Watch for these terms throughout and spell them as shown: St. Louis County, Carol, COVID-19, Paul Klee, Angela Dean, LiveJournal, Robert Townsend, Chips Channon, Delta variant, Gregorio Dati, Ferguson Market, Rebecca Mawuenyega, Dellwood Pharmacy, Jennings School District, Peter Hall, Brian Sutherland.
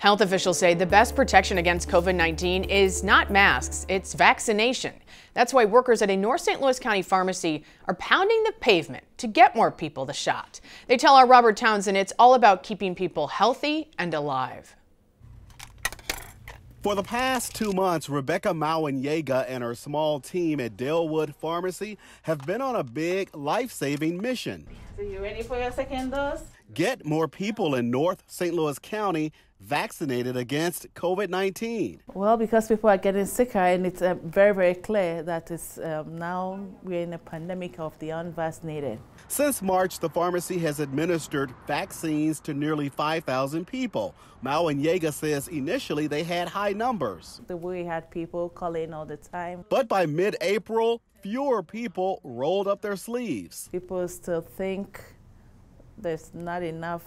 Health officials say the best protection against COVID-19 is not masks, it's vaccination. That's why workers at a North St. Louis County pharmacy are pounding the pavement to get more people the shot. They tell our Robert Townsend it's all about keeping people healthy and alive. For the past 2 months, Rebecca Mawuenyega and her small team at Dellwood Pharmacy have been on a big life-saving mission. So you ready for your second dose? Get more people in North St. Louis County vaccinated against COVID-19. Well, because people are getting sicker, and it's very, very clear that it's now we're in a pandemic of the unvaccinated. Since March, the pharmacy has administered vaccines to nearly 5,000 people. Mawuenyega says initially they had high numbers. We had people calling all the time. But by mid-April, fewer people rolled up their sleeves. People still think there's not enough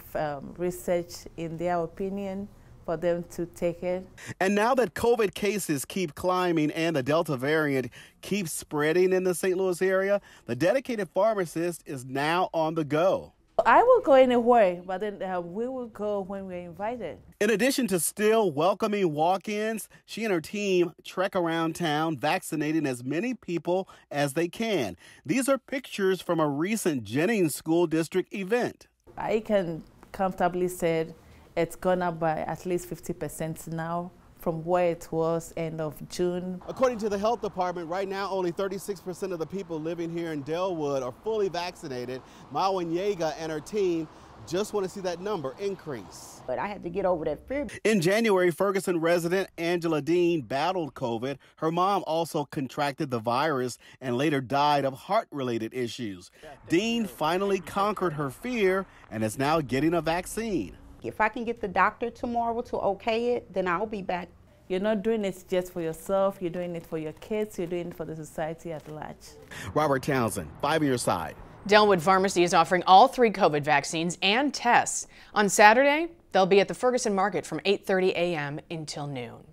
research, in their opinion, for them to take it. And now that COVID cases keep climbing and the Delta variant keeps spreading in the St. Louis area, the dedicated pharmacist is now on the go. I will go anywhere, but then we will go when we're invited. In addition to still welcoming walk-ins, she and her team trek around town vaccinating as many people as they can. These are pictures from a recent Jennings School District event. I can comfortably say it's gone up by at least 50% now from where it was end of June. According to the health department, right now only 36% of the people living here in Dellwood are fully vaccinated. Mawuenyega and her team just want to see that number increase. But I had to get over that fear. In January, Ferguson resident Angela Dean battled COVID. Her mom also contracted the virus and later died of heart-related issues. Dean finally conquered her fear and is now getting a vaccine. If I can get the doctor tomorrow to okay it, then I'll be back. You're not doing it just for yourself. You're doing it for your kids. You're doing it for the society at large. Robert Townsend, 5 on your side. Dellwood Pharmacy is offering all 3 COVID vaccines and tests. On Saturday, they'll be at the Ferguson Market from 8:30 a.m. until noon.